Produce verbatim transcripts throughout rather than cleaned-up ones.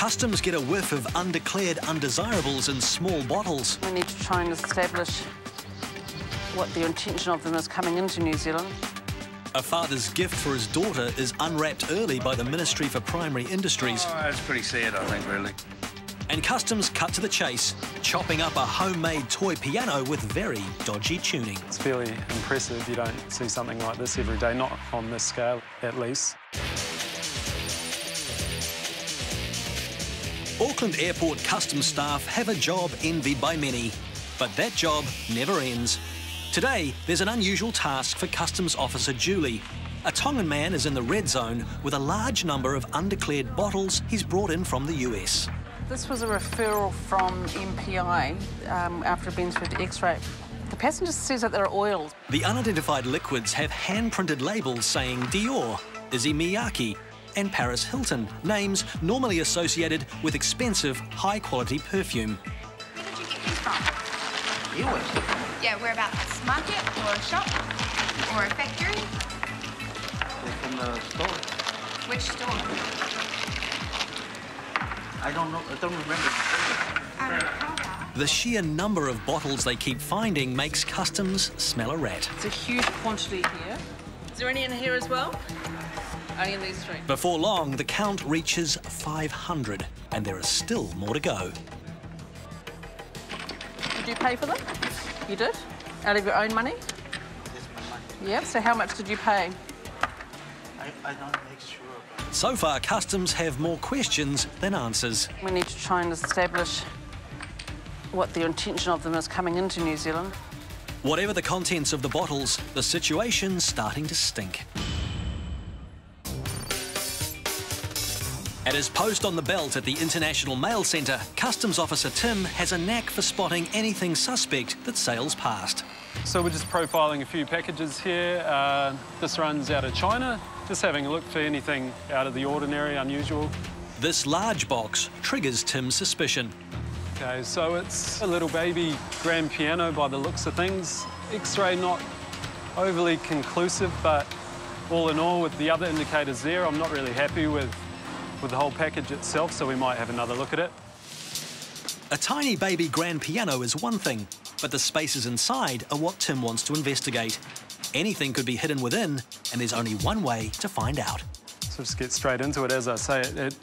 Customs get a whiff of undeclared undesirables in small bottles. We need to try and establish what the intention of them is coming into New Zealand. A father's gift for his daughter is unwrapped early by the Ministry for Primary Industries. Oh, that's pretty sad, I think, really. And Customs cut to the chase, chopping up a homemade toy piano with very dodgy tuning. It's fairly impressive. You don't see something like this every day, not on this scale, at least. Auckland Airport Customs staff have a job envied by many, but that job never ends. Today, there's an unusual task for Customs Officer Julie. A Tongan man is in the red zone with a large number of undeclared bottles he's brought in from the U S. This was a referral from M P I um, after being through the X-ray. The passenger says that they're oils. The unidentified liquids have hand-printed labels saying Dior, Izzy Miyake and Paris Hilton, names normally associated with expensive, high-quality perfume. Where did you get these from? U S. Yeah, we're about a market or a shop or a factory. They're from the store. Which store? I don't know. I don't remember. Um, the sheer number of bottles they keep finding makes Customs smell a rat. It's a huge quantity here. Is there any in here as well? Only in these three. Before long, the count reaches five hundred, and there is still more to go. Did you pay for them? You did? Out of your own money? Yes, my money. Yeah, so how much did you pay? I, I don't make sure. So far, Customs have more questions than answers. We need to try and establish what the intention of them is coming into New Zealand. Whatever the contents of the bottles, the situation's starting to stink. At his post on the belt at the International Mail Centre, Customs Officer Tim has a knack for spotting anything suspect that sails past. So we're just profiling a few packages here. Uh, this runs out of China. Just having a look for anything out of the ordinary, unusual. This large box triggers Tim's suspicion. OK, so it's a little baby grand piano by the looks of things. X-ray not overly conclusive, but all in all, with the other indicators there, I'm not really happy with with the whole package itself, so we might have another look at it. A tiny baby grand piano is one thing, but the spaces inside are what Tim wants to investigate. Anything could be hidden within, and there's only one way to find out. So just get straight into it. As I say, it, it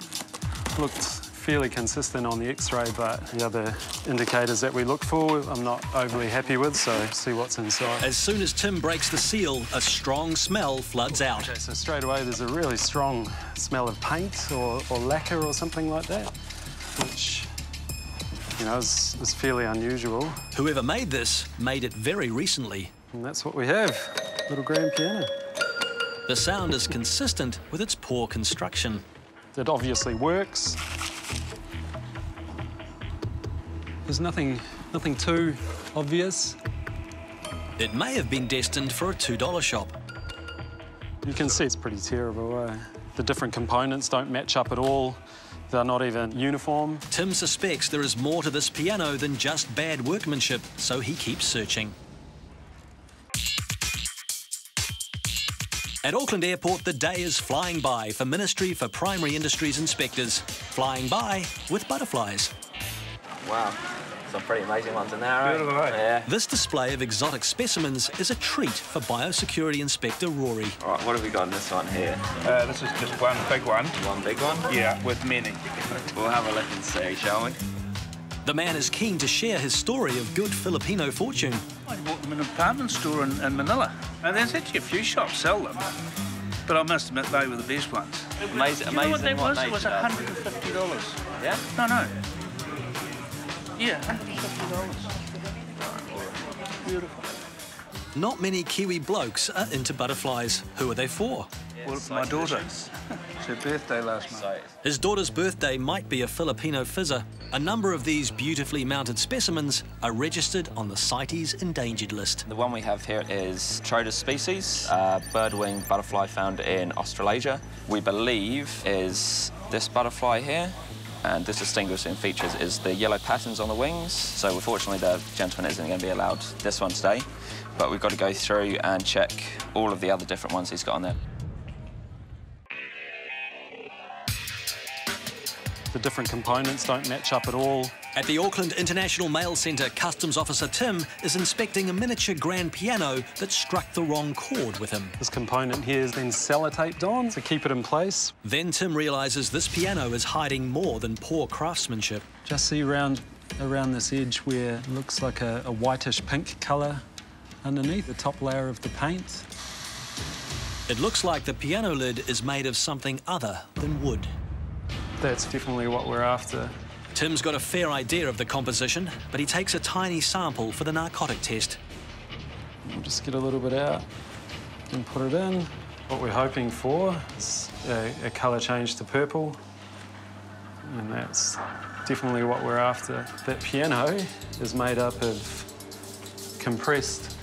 looked fairly consistent on the X-ray, but the other indicators that we look for, I'm not overly happy with, so see what's inside. As soon as Tim breaks the seal, a strong smell floods out. Okay, so straight away there's a really strong smell of paint or, or lacquer or something like that, which, you know, is, is fairly unusual. Whoever made this made it very recently. And that's what we have, little grand piano. The sound is consistent with its poor construction. It obviously works. There's nothing, nothing too obvious. It may have been destined for a two dollar shop. You can see it's pretty terrible, eh? The different components don't match up at all. They're not even uniform. Tim suspects there is more to this piano than just bad workmanship, so he keeps searching. At Auckland Airport, the day is flying by for Ministry for Primary Industries inspectors. Flying by with butterflies. Wow, some pretty amazing ones in there, right? Right. Yeah. This display of exotic specimens is a treat for Biosecurity Inspector Rory. All right, what have we got in this one here? Uh, this is just one big one. One big one? Yeah, with many. We'll have a look and see, shall we? The man is keen to share his story of good Filipino fortune. I bought them in a department store in, in Manila. And there's actually a few shops sell them, but I must admit they were the best ones. Amazing, amazing. You know what that was? It was one hundred and fifty dollars. Yeah? No, no. Yeah, one hundred and fifty dollars. Beautiful. Not many Kiwi blokes are into butterflies. Who are they for? Well, my daughter. It's her birthday last month. His daughter's birthday might be a Filipino fizzer. A number of these beautifully mounted specimens are registered on the CITES endangered list. The one we have here is Trotis species, a birdwing butterfly found in Australasia. We believe is this butterfly here. And this distinguishing features is the yellow patterns on the wings. So unfortunately, the gentleman isn't going to be allowed this one today. But we've got to go through and check all of the other different ones he's got on there. The different components don't match up at all. At the Auckland International Mail Centre, Customs Officer Tim is inspecting a miniature grand piano that struck the wrong chord with him. This component here is then sellotaped on to keep it in place. Then Tim realises this piano is hiding more than poor craftsmanship. Just see around, around this edge where it looks like a, a whitish-pink colour underneath the top layer of the paint. It looks like the piano lid is made of something other than wood. That's definitely what we're after. Tim's got a fair idea of the composition, but he takes a tiny sample for the narcotic test. We'll just get a little bit out and put it in. What we're hoping for is a, a colour change to purple, and that's definitely what we're after. That piano is made up of compressed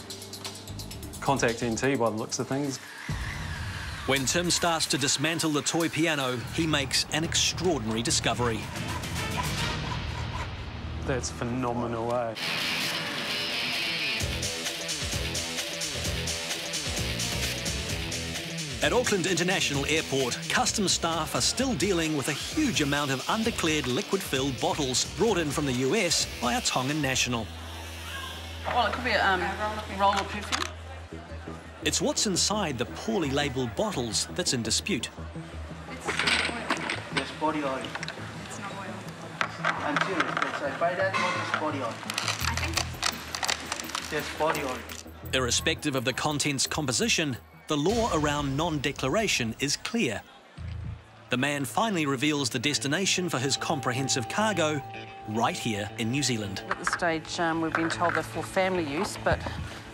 contact N T by the looks of things. When Tim starts to dismantle the toy piano, he makes an extraordinary discovery. That's phenomenal, eh? At Auckland International Airport, customs staff are still dealing with a huge amount of undeclared liquid-filled bottles brought in from the U S by a Tongan national. Well, it could be a um, roll of perfume. It's what's inside the poorly labelled bottles that's in dispute. It's oil. It's body oil. It's not oil. I'm serious. I buy that one, it's body oil. I think it's body oil. Irrespective of the content's composition, the law around non-declaration is clear. The man finally reveals the destination for his comprehensive cargo right here in New Zealand. At this stage, um, we've been told they're for family use, but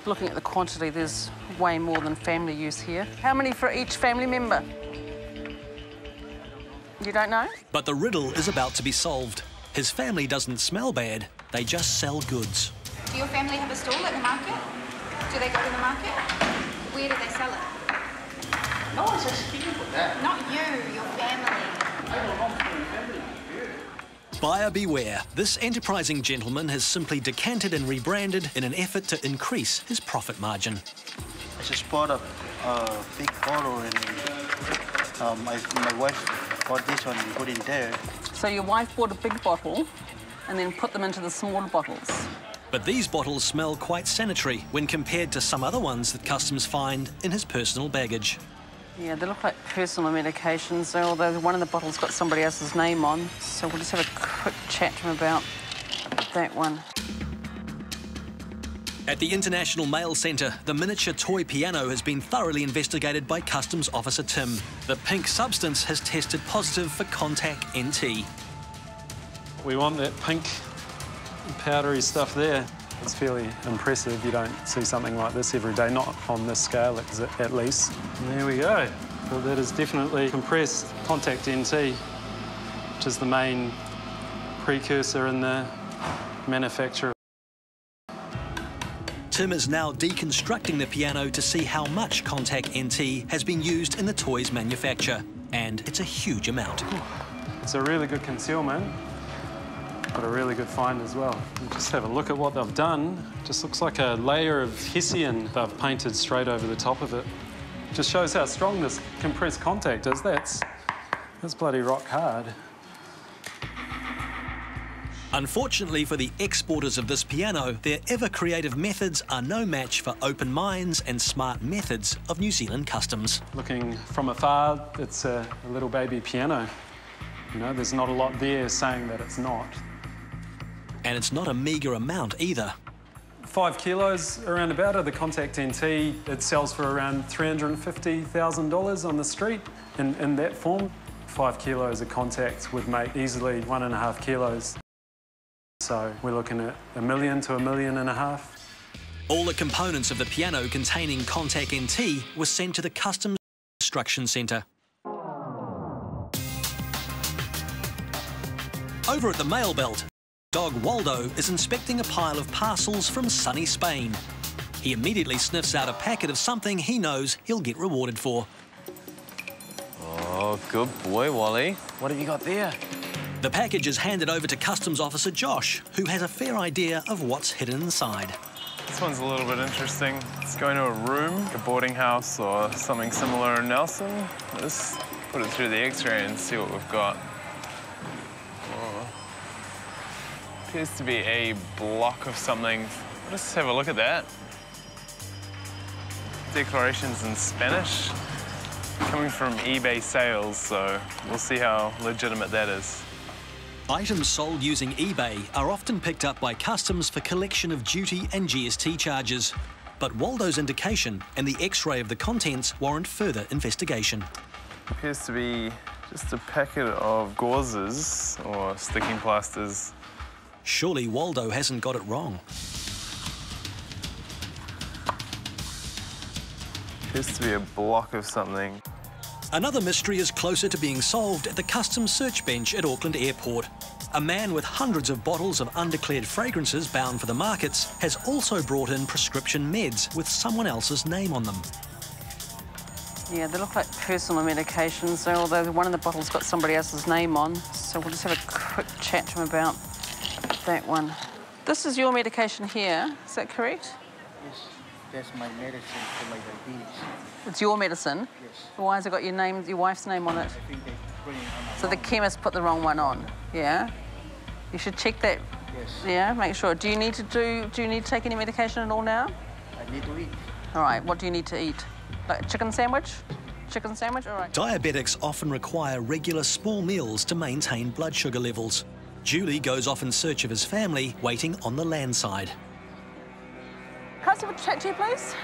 looking at the quantity, there's way more than family use here. How many for each family member? You don't know? But the riddle is about to be solved. His family doesn't smell bad, they just sell goods. Do your family have a stall at the market? Do they go to the market? Where do they sell it? No one's asking you for that. Not you, your family. Buyer beware. This enterprising gentleman has simply decanted and rebranded in an effort to increase his profit margin. I just bought a uh, big bottle and uh, my, my wife bought this one and put it in there. So your wife bought a big bottle and then put them into the smaller bottles. But these bottles smell quite sanitary when compared to some other ones that customs find in his personal baggage. Yeah, they look like personal medications, although one of the bottles got somebody else's name on, so we'll just have a quick chat to him about that one. At the International Mail Centre, the miniature toy piano has been thoroughly investigated by Customs Officer Tim. The pink substance has tested positive for contact N T. We want that pink powdery stuff there. It's fairly impressive. You don't see something like this every day, not on this scale at least. And there we go. Well, that is definitely compressed contact N T, which is the main precursor in the manufacture. Tim is now deconstructing the piano to see how much contact N T has been used in the toy's manufacture, and it's a huge amount. It's a really good concealment, but a really good find as well. Just have a look at what they've done. Just looks like a layer of hessian they've painted straight over the top of it. Just shows how strong this compressed contact is. That's, that's bloody rock hard. Unfortunately for the exporters of this piano, their ever-creative methods are no match for open minds and smart methods of New Zealand customs. Looking from afar, it's a, a little baby piano. You know, there's not a lot there saying that it's not. And it's not a meagre amount either. Five kilos around about of the contact N T. It sells for around three hundred and fifty thousand dollars on the street in, in that form. Five kilos of contact would make easily one and a half kilos. So we're looking at a million to a million and a half. All the components of the piano containing contact N T were sent to the Customs Instruction Centre. Over at the mail belt, dog Waldo is inspecting a pile of parcels from sunny Spain. He immediately sniffs out a packet of something he knows he'll get rewarded for. Oh, good boy, Wally. What have you got there? The package is handed over to Customs Officer Josh, who has a fair idea of what's hidden inside. This one's a little bit interesting. It's going to a room, a boarding house or something similar in Nelson. Let's put it through the X-ray and see what we've got. appears to be a block of something. Let's have a look at that. Declarations in Spanish, coming from eBay sales, so we'll see how legitimate that is. Items sold using eBay are often picked up by customs for collection of duty and G S T charges. But Waldo's indication and the X-ray of the contents warrant further investigation. It appears to be just a packet of gauzes or sticking plasters. Surely Waldo hasn't got it wrong. Appears to be a block of something. Another mystery is closer to being solved at the customs search bench at Auckland Airport. A man with hundreds of bottles of undeclared fragrances bound for the markets has also brought in prescription meds with someone else's name on them. Yeah, they look like personal medications, although one of the bottles got somebody else's name on, so we'll just have a quick chat to him about that one. This is your medication here, is that correct? Yes, that's my medicine for my diabetes. It's your medicine? Yes. Why has it got your name, your wife's name on it? I think they put it on the so the chemist put the wrong one on, yeah? You should check that. Yes. Yeah, make sure. Do you need to do, do you need to take any medication at all now? I need to eat. All right, what do you need to eat? Like a chicken sandwich? Chicken sandwich, all right. Diabetics often require regular small meals to maintain blood sugar levels. Julie goes off in search of his family, waiting on the land side. Can I have a chat to you, please?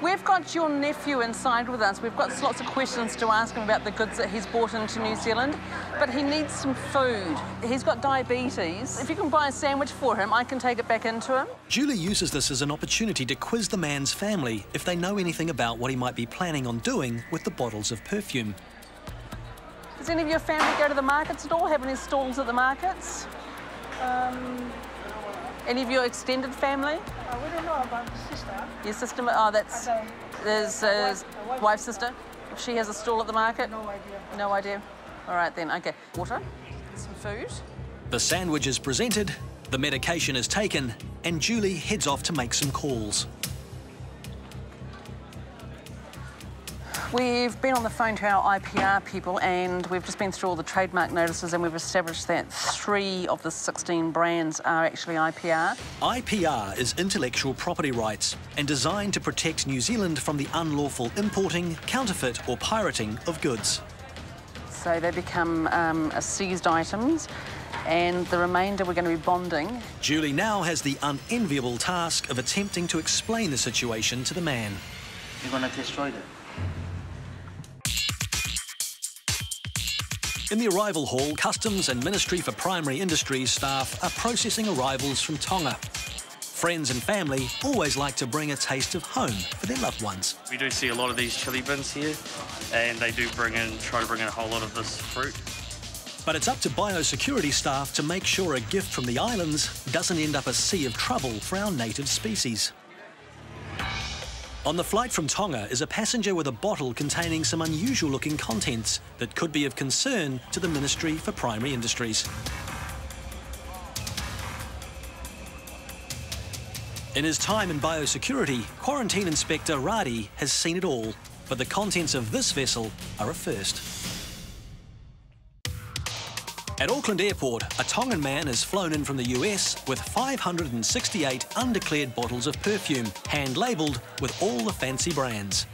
We've got your nephew inside with us. We've got lots of questions to ask him about the goods that he's brought into New Zealand, but he needs some food. He's got diabetes. If you can buy a sandwich for him, I can take it back into him. Julie uses this as an opportunity to quiz the man's family if they know anything about what he might be planning on doing with the bottles of perfume. Does any of your family go to the markets at all, have any stalls at the markets? Um... Any of your extended family? Uh, we don't know about my sister. Your sister? Oh, that's okay. His, uh, his wife, wife's sister. She has a stall at the market? No idea. No idea? All right, then, OK. Water, some food. The sandwich is presented, the medication is taken, and Julie heads off to make some calls. We've been on the phone to our I P R people and we've just been through all the trademark notices and we've established that three of the sixteen brands are actually I P R. I P R is intellectual property rights and designed to protect New Zealand from the unlawful importing, counterfeit or pirating of goods. So they become um, seized items and the remainder we're going to be bonding. Julie now has the unenviable task of attempting to explain the situation to the man. You're going to destroy them. In the arrival hall, Customs and Ministry for Primary Industries staff are processing arrivals from Tonga. Friends and family always like to bring a taste of home for their loved ones. We do see a lot of these chilli bins here, and they do bring in, try to bring in a whole lot of this fruit. But it's up to biosecurity staff to make sure a gift from the islands doesn't end up a sea of trouble for our native species. On the flight from Tonga is a passenger with a bottle containing some unusual-looking contents that could be of concern to the Ministry for Primary Industries. In his time in biosecurity, Quarantine Inspector Radi has seen it all, but the contents of this vessel are a first. At Auckland Airport, a Tongan man is flown in from the U S with five hundred sixty-eight undeclared bottles of perfume, hand-labelled with all the fancy brands.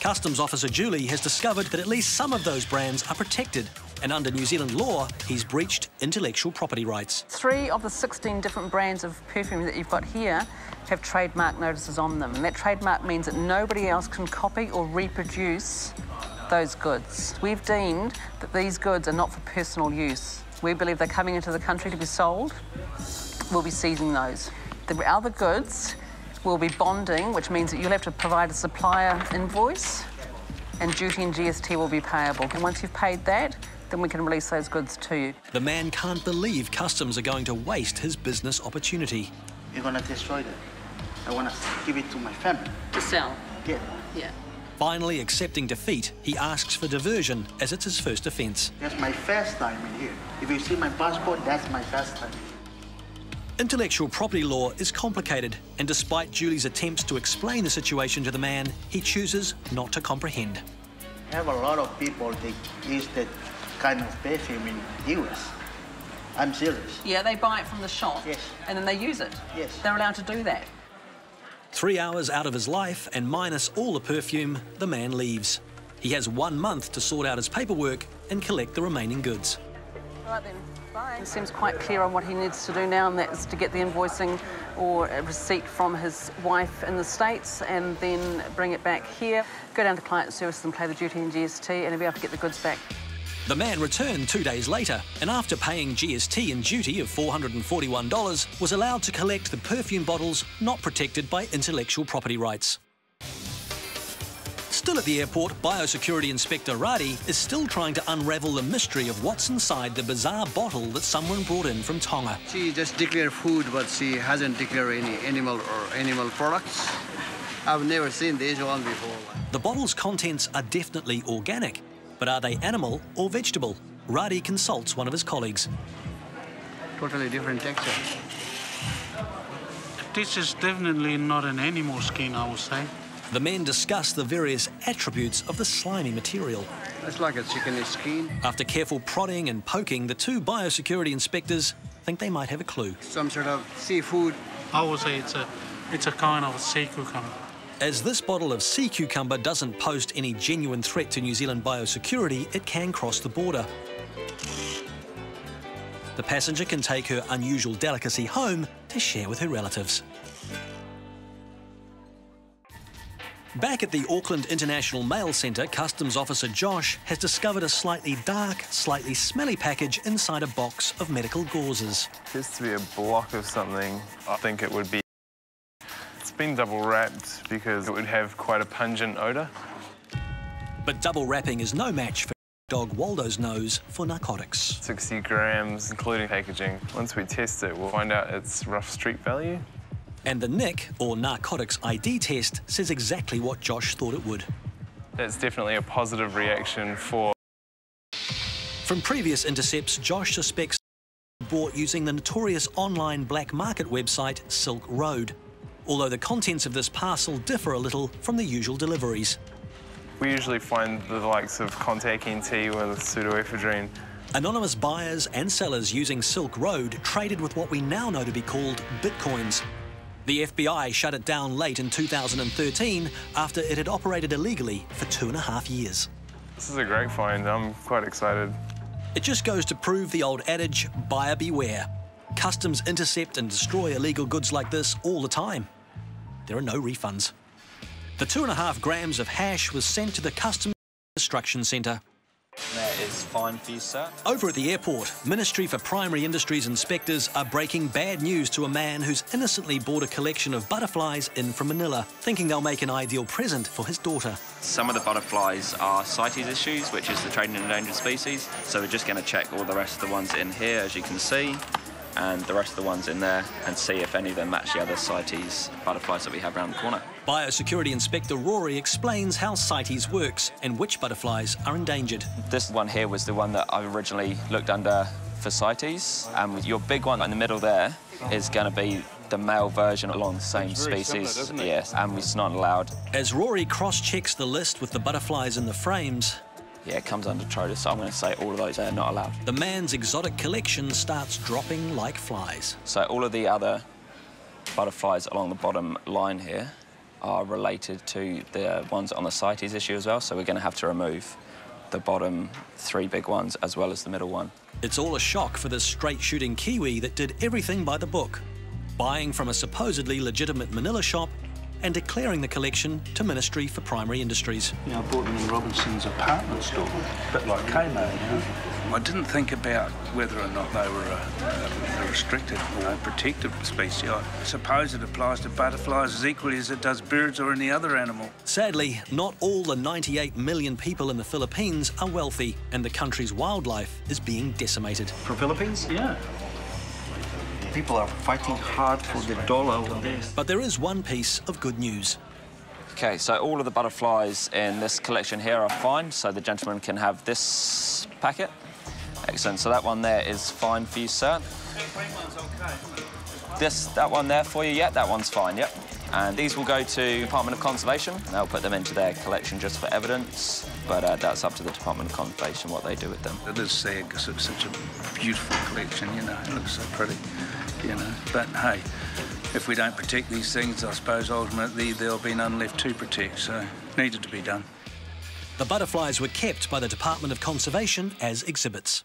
Customs Officer Julie has discovered that at least some of those brands are protected, and under New Zealand law, he's breached intellectual property rights. Three of the sixteen different brands of perfume that you've got here have trademark notices on them, and that trademark means that nobody else can copy or reproduce those goods. We've deemed that these goods are not for personal use. We believe they're coming into the country to be sold. We'll be seizing those. The other goods will be bonding, which means that you'll have to provide a supplier invoice and duty and G S T will be payable. And once you've paid that, then we can release those goods to you. The man can't believe customs are going to waste his business opportunity. You're going to destroy them. I want to give it to my family. To sell? Yeah. Yeah. Finally accepting defeat, he asks for diversion, as it's his first offence. That's my first time in here. If you see my passport, that's my first time. Intellectual property law is complicated, and despite Julie's attempts to explain the situation to the man, he chooses not to comprehend. I have a lot of people that use that kind of perfume in the U S I'm serious. Yeah, they buy it from the shop, yes, and then they use it. Yes. They're allowed to do that. Three hours out of his life and minus all the perfume, the man leaves. He has one month to sort out his paperwork and collect the remaining goods. All right then, bye. He seems quite clear on what he needs to do now, and that's to get the invoicing or a receipt from his wife in the States and then bring it back here, go down to client service and pay the duty and G S T, and he'll be able to get the goods back. The man returned two days later, and after paying G S T and duty of four hundred and forty-one dollars, was allowed to collect the perfume bottles not protected by intellectual property rights. Still at the airport, Biosecurity Inspector Radi is still trying to unravel the mystery of what's inside the bizarre bottle that someone brought in from Tonga. She just declared food, but she hasn't declared any animal or animal products. I've never seen this one before. The bottle's contents are definitely organic. But are they animal or vegetable? Radi consults one of his colleagues. Totally different texture. This is definitely not an animal skin, I would say. The men discuss the various attributes of the slimy material. It's like a chicken skin. After careful prodding and poking, the two biosecurity inspectors think they might have a clue. Some sort of seafood. I would say it's a, it's a kind of sea cucumber. As this bottle of sea cucumber doesn't pose any genuine threat to New Zealand biosecurity, it can cross the border. The passenger can take her unusual delicacy home to share with her relatives. Back at the Auckland International Mail Centre, Customs Officer Josh has discovered a slightly dark, slightly smelly package inside a box of medical gauzes. It has to be a block of something. I think it would be... been double wrapped because it would have quite a pungent odour. But double wrapping is no match for dog Waldo's nose for narcotics. sixty grams, including packaging. Once we test it, we'll find out its rough street value. And the N I C, or narcotics I D test, says exactly what Josh thought it would. That's definitely a positive reaction for... From previous intercepts, Josh suspects bought using the notorious online black market website Silk Road, although the contents of this parcel differ a little from the usual deliveries. We usually find the likes of contact N T with pseudoephedrine. Anonymous buyers and sellers using Silk Road traded with what we now know to be called bitcoins. The F B I shut it down late in two thousand thirteen after it had operated illegally for two and a half years. This is a great find. I'm quite excited. It just goes to prove the old adage, buyer beware. Customs intercept and destroy illegal goods like this all the time. There are no refunds. The two and a half grams of hash was sent to the Customs Destruction Centre. That is fine for you, sir. Over at the airport, Ministry for Primary Industries inspectors are breaking bad news to a man who's innocently bought a collection of butterflies in from Manila, thinking they'll make an ideal present for his daughter. Some of the butterflies are CITES issues, which is the Trading in Endangered Species, so we're just going to check all the rest of the ones in here, as you can see, and the rest of the ones in there, and see if any of them match the other CITES butterflies that we have around the corner. Biosecurity Inspector Rory explains how CITES works and which butterflies are endangered. This one here was the one that I originally looked under for CITES, and your big one in the middle there is going to be the male version along the same species. Similar, yes, and it's not allowed. As Rory cross-checks the list with the butterflies in the frames, yeah, it comes under Trotis, so I'm going to say all of those are not allowed. The man's exotic collection starts dropping like flies. So all of the other butterflies along the bottom line here are related to the ones on the CITES issue as well, so we're going to have to remove the bottom three big ones as well as the middle one. It's all a shock for this straight-shooting Kiwi that did everything by the book, buying from a supposedly legitimate Manila shop and declaring the collection to Ministry for Primary Industries. You know, I bought them in Robinson's apartment store, a bit like Kmart, you know. I didn't think about whether or not they were a, a restricted or a protected species. I suppose it applies to butterflies as equally as it does birds or any other animal. Sadly, not all the ninety-eight million people in the Philippines are wealthy, and the country's wildlife is being decimated. For Philippines? Yeah. People are fighting hard for the dollar. But there is one piece of good news. OK, so all of the butterflies in this collection here are fine, so the gentleman can have this packet. Excellent, so that one there is fine for you, sir. This, that one there for you, yeah, that one's fine, yep. And these will go to Department of Conservation. They'll put them into their collection just for evidence. but uh, that's up to the Department of Conservation, what they do with them. It is sad because it's such a beautiful collection, you know, it looks so pretty, you know, but hey, if we don't protect these things, I suppose ultimately there'll be none left to protect, so it needed to be done. The butterflies were kept by the Department of Conservation as exhibits.